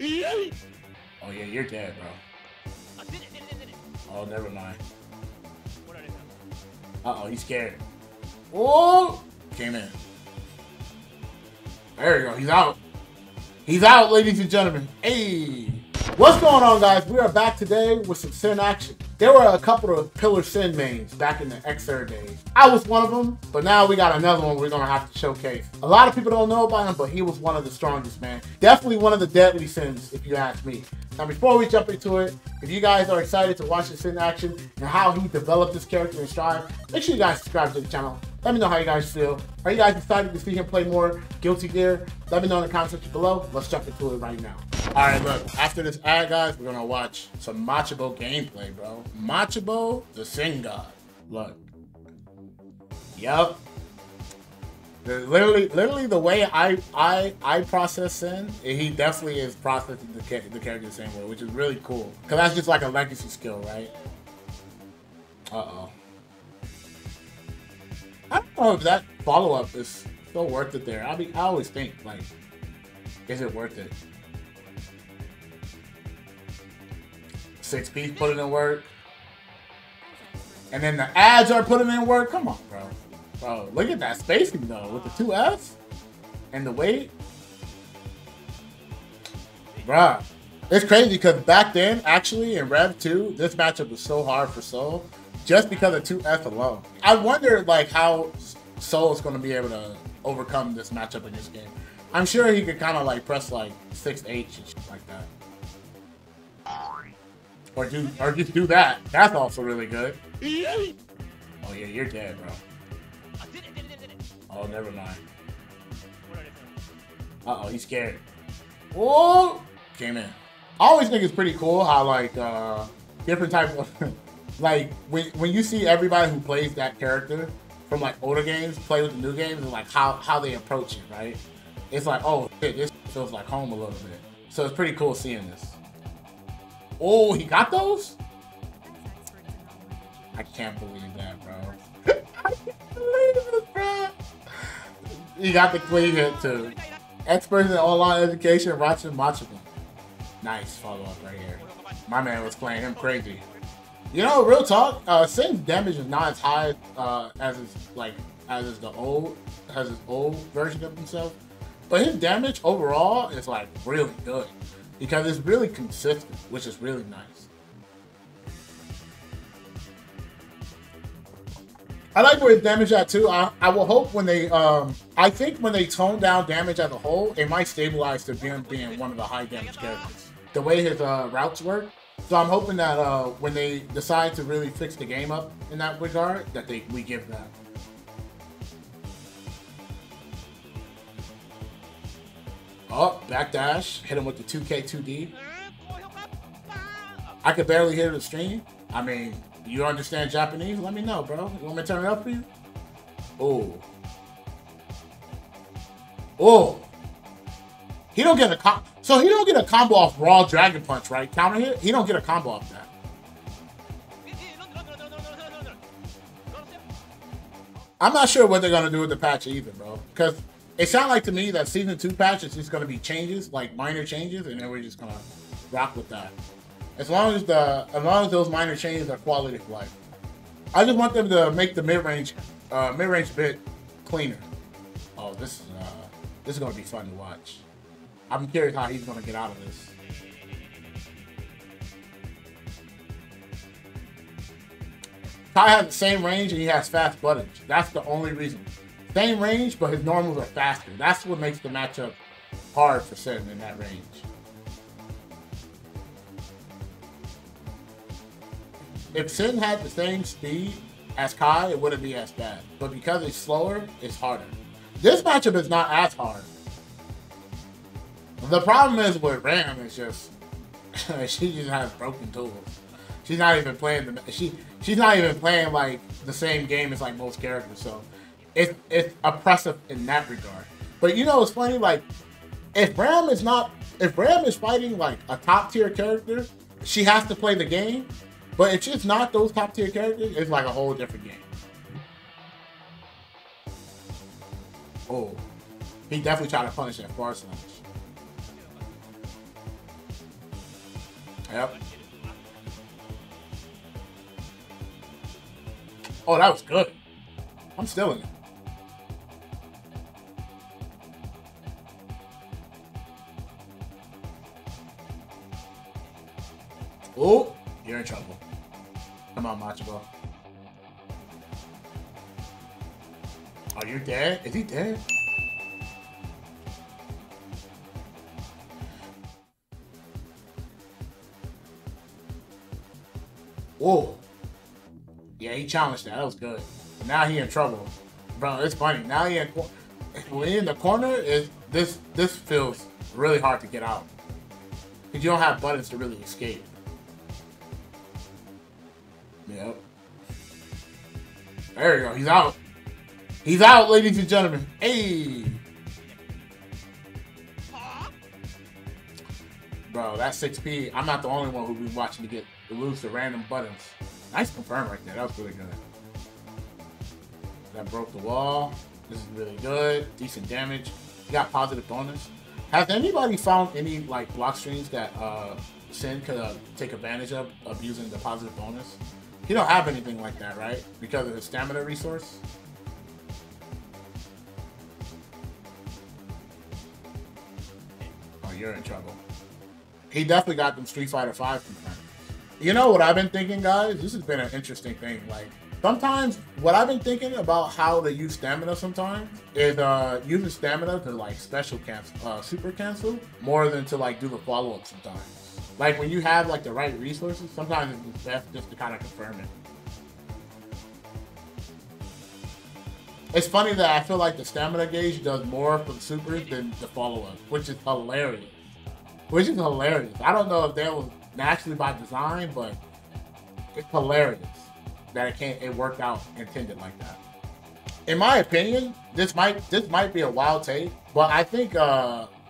Oh yeah, you're dead, bro. I did it, did it. Oh, never mind. Uh-oh, he's scared. Oh! Came in. There you go, he's out. He's out, ladies and gentlemen. Hey! What's going on, guys? We are back today with some Sin action. There were a couple of Pillar Sin mains back in the Xrd days. I was one of them, but now we got another one we're gonna have to showcase. A lot of people don't know about him, but he was one of the strongest, man. Definitely one of the deadly Sins, if you ask me. Now, before we jump into it, if you guys are excited to watch the Sin action and how he developed this character in Strive, make sure you guys subscribe to the channel. Let me know how you guys feel. Are you guys excited to see him play more Guilty Gear? Let me know in the comments section below. Let's jump into it right now. All right, look, after this ad, guys, we're gonna watch some Machabo gameplay, bro. Machabo, the Sin God. Look. Yup. Literally the way I process Sin, he definitely is processing the character the same way, which is really cool. Cause that's just like a legacy skill, right? Uh-oh. I don't know if that follow-up is so worth it there. I mean, I always think, like, is it worth it? 6 piece, put it in work. And then the ads are putting in work. Come on, bro. Bro, look at that spacing, though, with the 2 Fs and the weight. Bruh. It's crazy because back then, actually, in Rev 2, this matchup was so hard for Soul. Just because of 2F alone. I wonder like how Soul is going to be able to overcome this matchup in this game. I'm sure he could kind of like press like 6H and shit like that. Or just do that. That's also really good. Oh yeah, you're dead, bro. Oh, never mind. Uh-oh, he's scared. Oh! Came in. I always think it's pretty cool how like different types of... Like, when you see everybody who plays that character from, like, older games play with the new games and, like, how they approach it, right? It's like, oh, shit, this feels like home a little bit. So it's pretty cool seeing this. Oh, he got those? I can't believe that, bro. I can't believe it, bro. He got the clean hit, too. Experts in online education watching Machabo. Nice follow-up right here. My man was playing him crazy. You know, real talk, Sin's damage is not as high as his old version of himself. But his damage overall is like really good. Because it's really consistent, which is really nice. I like where his damage at too. I will hope when they I think when they tone down damage as a whole, it might stabilize to him being one of the high damage characters. The way his routes work. So I'm hoping that when they decide to really fix the game up in that regard, that we give that. Oh, backdash. Hit him with the 2K2D. I could barely hear the stream. I mean, you understand Japanese? Let me know, bro. You want me to turn it up for you? Oh. Oh. He don't get a cop. So he don't get a combo off raw dragon punch, right? Counter hit? He don't get a combo off that. I'm not sure what they're going to do with the patch either, bro. Because it sounds like to me that Season 2 patch is just going to be changes, like minor changes, and then we're just going to rock with that. As long as those minor changes are quality of life. I just want them to make the mid-range bit cleaner. Oh, this is going to be fun to watch. I'm curious how he's going to get out of this. Kai has the same range and he has fast buttons. That's the only reason. Same range, but his normals are faster. That's what makes the matchup hard for Sin in that range. If Sin had the same speed as Kai, it wouldn't be as bad. But because he's slower, it's harder. This matchup is not as hard. The problem is with Ram is just she just has broken tools. She's not even playing she's not even playing like the same game as like most characters, so it's oppressive in that regard. But you know it's funny, like if Ram is fighting like a top tier character, she has to play the game. But if she's not those top tier characters, it's like a whole different game. Oh. He definitely tried to punish that far slash. Yep. Oh, that was good. I'm still in it. Oh, you're in trouble. Come on, Machabo. Oh, you're dead? Is he dead? Whoa. Yeah, he challenged that. That was good. Now he in trouble. Bro, it's funny. Now he in, when he in the corner, is this feels really hard to get out. Because you don't have buttons to really escape. Yep. There you go. He's out. He's out, ladies and gentlemen. Hey! Bro, that 6P, I'm not the only one who'll be watching to get to lose the random buttons. Nice confirm right there. That was really good. That broke the wall. This is really good. Decent damage. You got positive bonus. Has anybody found any like block streams that Sin could take advantage of using the positive bonus? He don't have anything like that, right? Because of his stamina resource. Oh, you're in trouble. He definitely got them Street Fighter V confirmed. You know what I've been thinking, guys? This has been an interesting thing. Like, sometimes what I've been thinking about how to use stamina sometimes is using stamina to like special cancel, super cancel, more than to like do the follow up sometimes. Like when you have like the right resources, sometimes it's best just to kind of confirm it. It's funny that I feel like the stamina gauge does more for the supers than the follow up, which is hilarious. I don't know if that was naturally by design, but it's hilarious that it worked out intended like that. In my opinion, this might be a wild take, but I think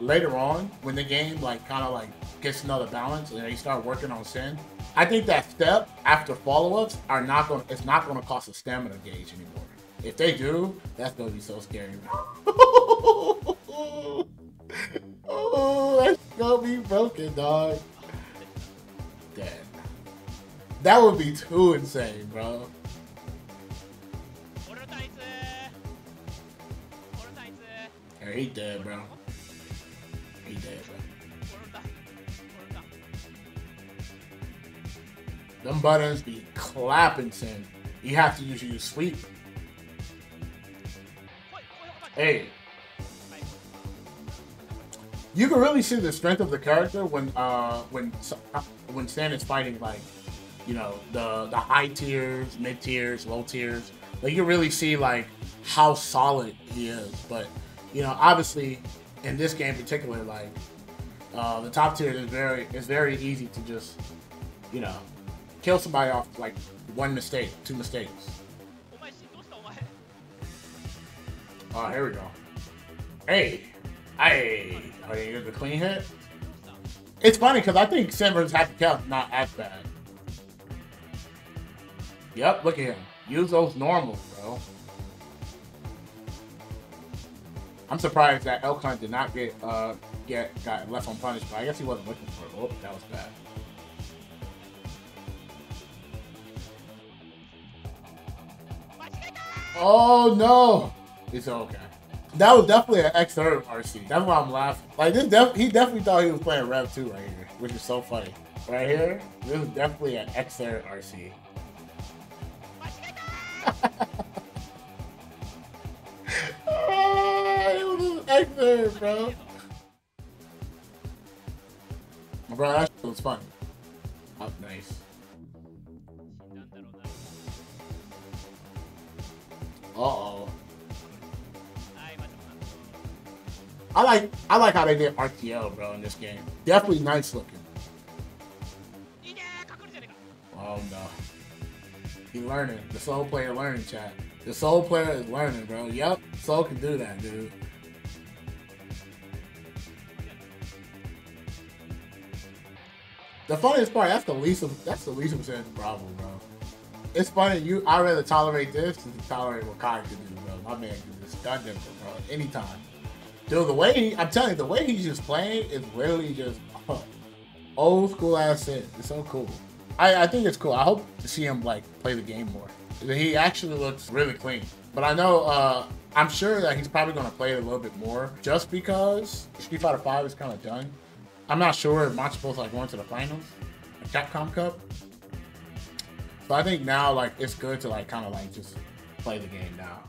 later on when the game like kind of like gets another balance and they start working on Sin, I think that step after follow-ups are not gonna, it's not gonna cost a stamina gauge anymore. If they do, that's gonna be so scary. Oh, that's gonna be broken, dog. Dead. That would be too insane, bro. Yeah, he dead, bro. He dead, bro. Them buttons be clapping, Sin. You have to usually use sweep. Hey. You can really see the strength of the character when Sin is fighting, like, you know, the high tiers, mid tiers, low tiers. Like, you can really see like how solid he is. But, you know, obviously in this game in particular, like the top tier is very easy to just, you know, kill somebody off like one mistake, two mistakes. Oh, here we go. Hey. Hey, are you gonna get the clean hit? It's funny because I think Sin's happy count is not as bad. Yep, look at him. Use those normals, bro. I'm surprised that Elk Hunt did not get got left unpunished, but I guess he wasn't looking for it. Oh, that was bad. Oh no, it's okay. That was definitely an Xrd RC. That's why I'm laughing. Like, this he definitely thought he was playing Rev 2 right here, which is so funny. Right here, this is definitely an Xrd RC. Oh, it was an Xrd, bro. Bro, that shit was funny. Oh, nice. Uh-oh. I like how they did RTL, bro, in this game. Definitely nice looking. Oh no. He learning. The Soul player learning, chat. The Soul player is learning, bro. Yep, Soul can do that, dude. The funniest part, that's the least of problem, bro. It's funny, I'd rather tolerate this than tolerate what Kai can do, bro. My man can just stun them, bro, anytime. Dude, the way I'm telling you, the way he's just playing is really just old school accent. It's so cool. I think it's cool. I hope to see him like play the game more. He actually looks really clean. But I know, I'm sure that he's probably gonna play it a little bit more just because Street Fighter V is kind of done. I'm not sure if Machabo's like going to the finals, like Capcom Cup. So I think now like it's good to like kind of like just play the game now.